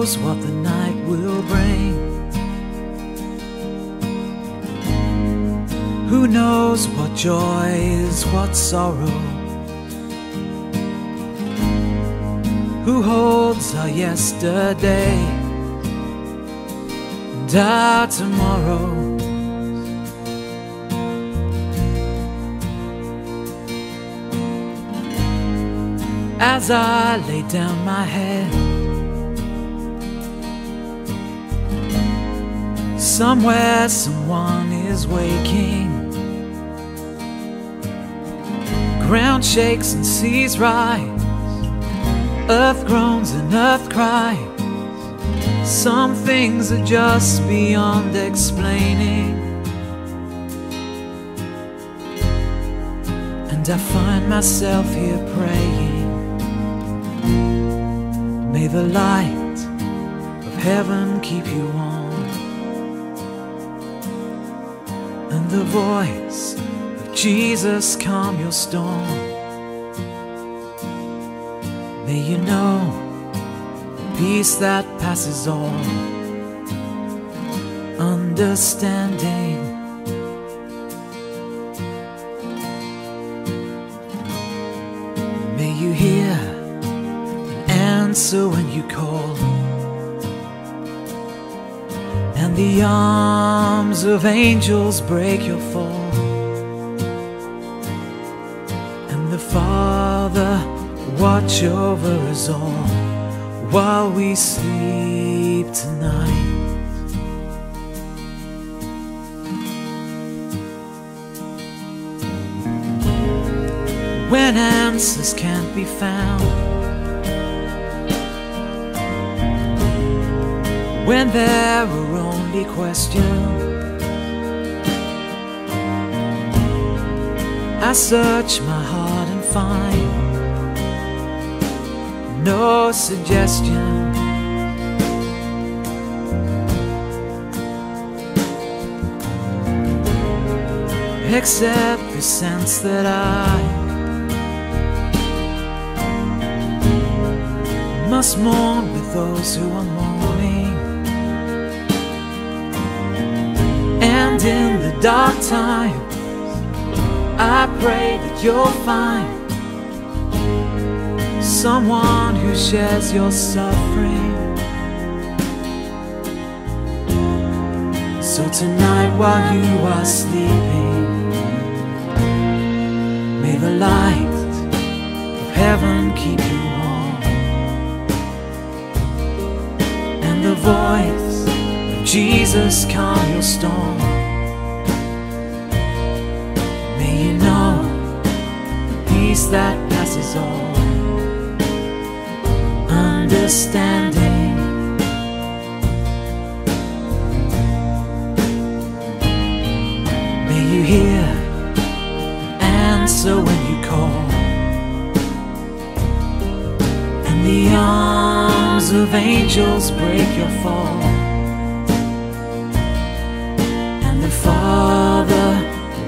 knows what the night will bring? Who knows what joy is, what sorrow? Who holds our yesterday and our tomorrow? As I lay down my head, somewhere someone is waking. Ground shakes and seas rise, earth groans and earth cries. Some things are just beyond explaining, and I find myself here praying, may the light of heaven keep you warm, and the voice of Jesus calm your storm. May you know the peace that passes all understanding. May you hear, answer when you call, and the arms of angels break your fall, and the Father watch over us all while we sleep tonight. When answers can't be found, when there are only questions, I search my heart and find no suggestion. Except the sense that I must mourn with those who are mourning, and in the dark times I pray that you'll find someone who shares your suffering. So tonight while you are sleeping, may the light of heaven keep you warm, and the voice of Jesus calm your storm. That passes all understanding. May you hear, answer when you call, and the arms of angels break your fall, and the Father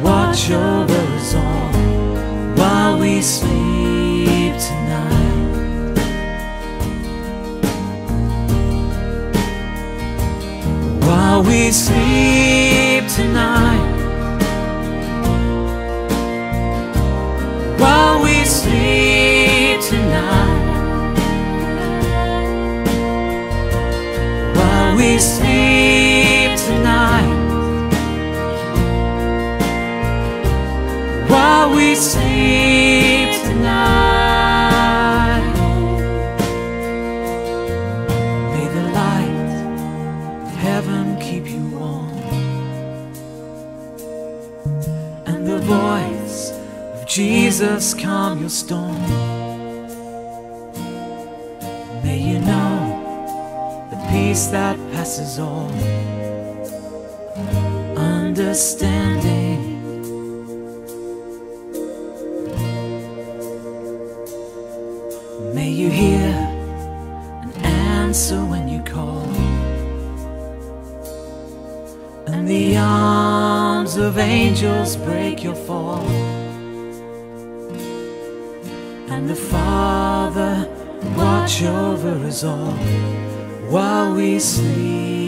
watch over us all while we sleep tonight. While we sleep tonight. While we sleep tonight. While we sleep tonight. While we sleep tonight, may the light of heaven keep you warm, and the voice of Jesus calm your storm. May you know the peace that passes all understanding. May you hear and answer when you call, and the arms of angels break your fall, and the Father watch over us all while we sleep.